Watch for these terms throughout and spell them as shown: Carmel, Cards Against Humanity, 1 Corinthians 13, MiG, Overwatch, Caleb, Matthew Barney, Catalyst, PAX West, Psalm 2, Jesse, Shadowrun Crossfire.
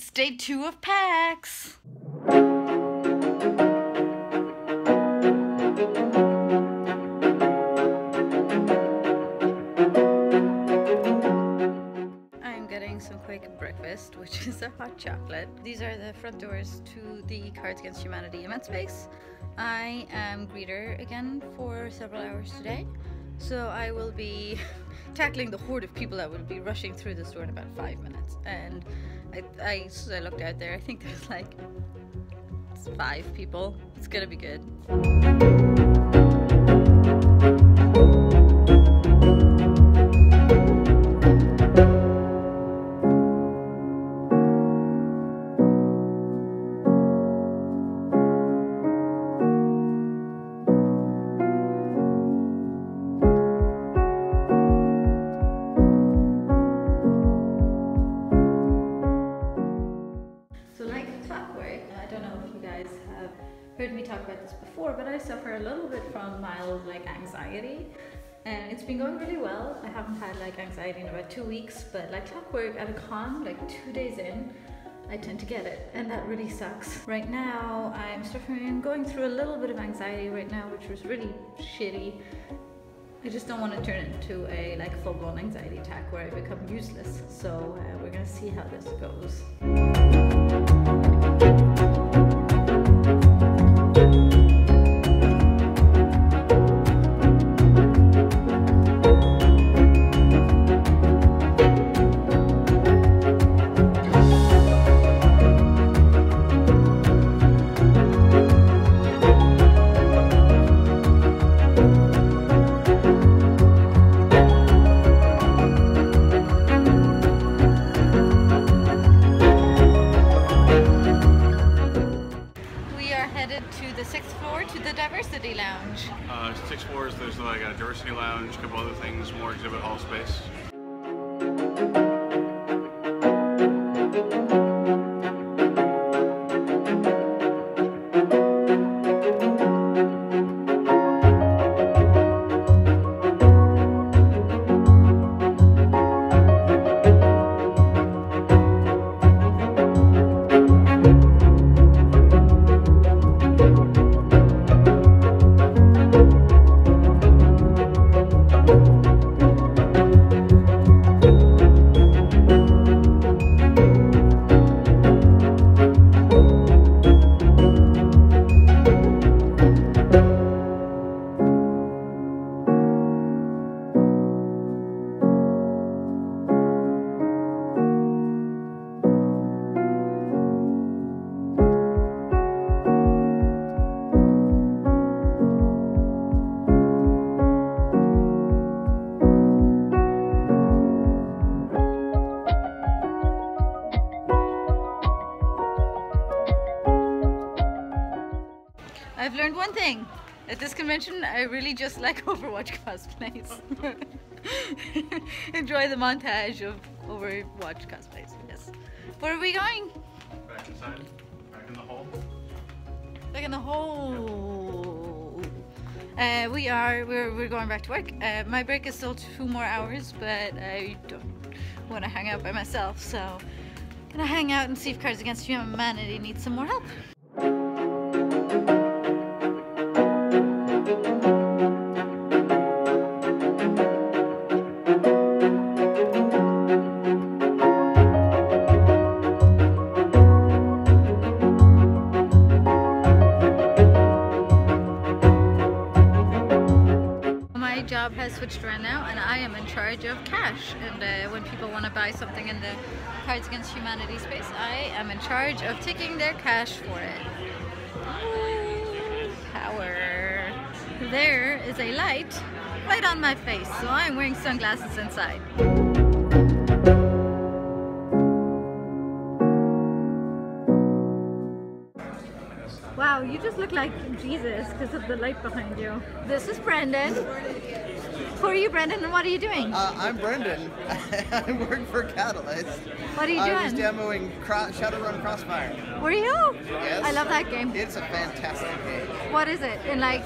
It's day 2 of PAX. Breakfast, which is a hot chocolate. These are the front doors to the Cards Against Humanity event space. I am greeter again for several hours today, so I will be tackling the horde of people that will be rushing through this door in about 5 minutes. And I looked out there, I think there's like 5 people. It's gonna be good. Heard me talk about this before, but I suffer a little bit from mild anxiety, and it's been going really well. I haven't had anxiety in about 2 weeks, but like clockwork at a con, 2 days in, I tend to get it, and that really sucks. Right now I'm suffering and going through a little bit of anxiety right now, which was really shitty. I just don't want to turn it into a full-blown anxiety attack where I become useless, so we're gonna see how this goes. Diversity lounge, a couple other things, more exhibit hall space. I've learned one thing. At this convention, I really just like Overwatch cosplays. Enjoy the montage of Overwatch cosplays, yes. Where are we going? Back inside, back in the hole. Back in the hole. Yep. We're going back to work. My break is still 2 more hours, but I don't want to hang out by myself, so I'm gonna hang out and see if Cards Against Humanity needs some more help. Has switched around now, and I am in charge of cash, and when people want to buy something in the Cards Against Humanity space, I am in charge of taking their cash for it. Ooh, power. There is a light right on my face, so I'm wearing sunglasses inside. Wow, you just look like Jesus because of the light behind you. This is Brendan. Who are you, Brendan, and what are you doing? I'm Brendan. I work for Catalyst. What are you doing? I was demoing Shadowrun Crossfire. Were you? Yes. I love that game. It's a fantastic game. What is it? In like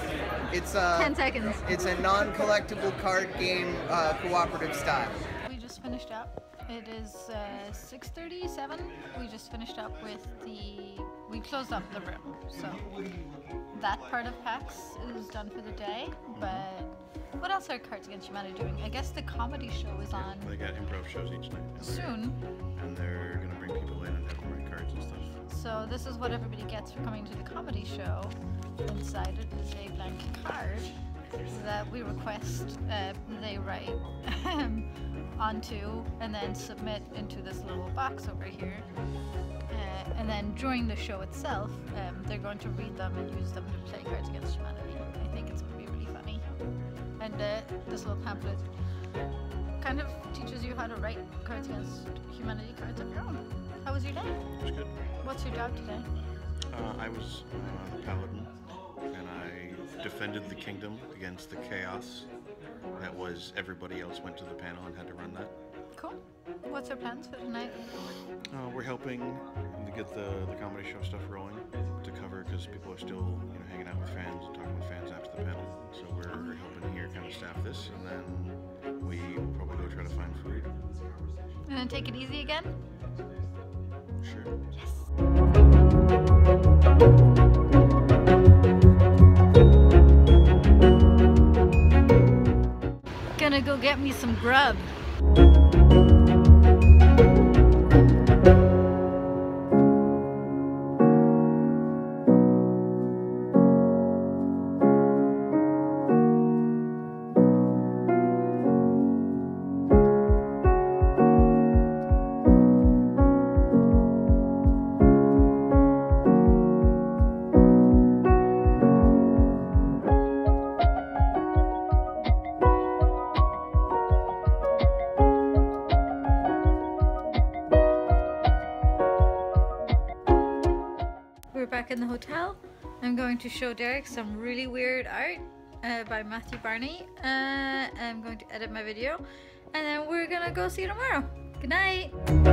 it's 10 seconds. It's a non-collectible card game, cooperative style. We just finished up. It is 6:37. We just finished up with we closed up the room. So that part of PAX is done for the day. But what else are Cards Against Humanity doing? I guess the comedy show is on. They got improv shows each night. Soon. And they're going to bring people in and have them write cards and stuff. So this is what everybody gets for coming to the comedy show. Inside it is a blank card that we request they write onto and then submit into this little box over here. And then during the show itself, they're going to read them and use them to play Cards Against Humanity. I think it's going to be really funny. And this little pamphlet kind of teaches you how to write Cards Against Humanity cards of your own. How was your day? It was good. What's your job today? I was the paladin, and I defended the kingdom against the chaos that was everybody else went to the panel and had to run that. Cool. What's our plans for tonight? We're helping to get the comedy show stuff rolling to cover because people are still hanging out with fans and talking with fans after the panel. So we're helping here kind of staff this, and then we will probably go try to find food. And then take it easy again? Sure. Yes. Gonna go get me some grub. Back in the hotel. I'm going to show Derek some really weird art by Matthew Barney. I'm going to edit my video and then we're gonna go see you tomorrow. Good night.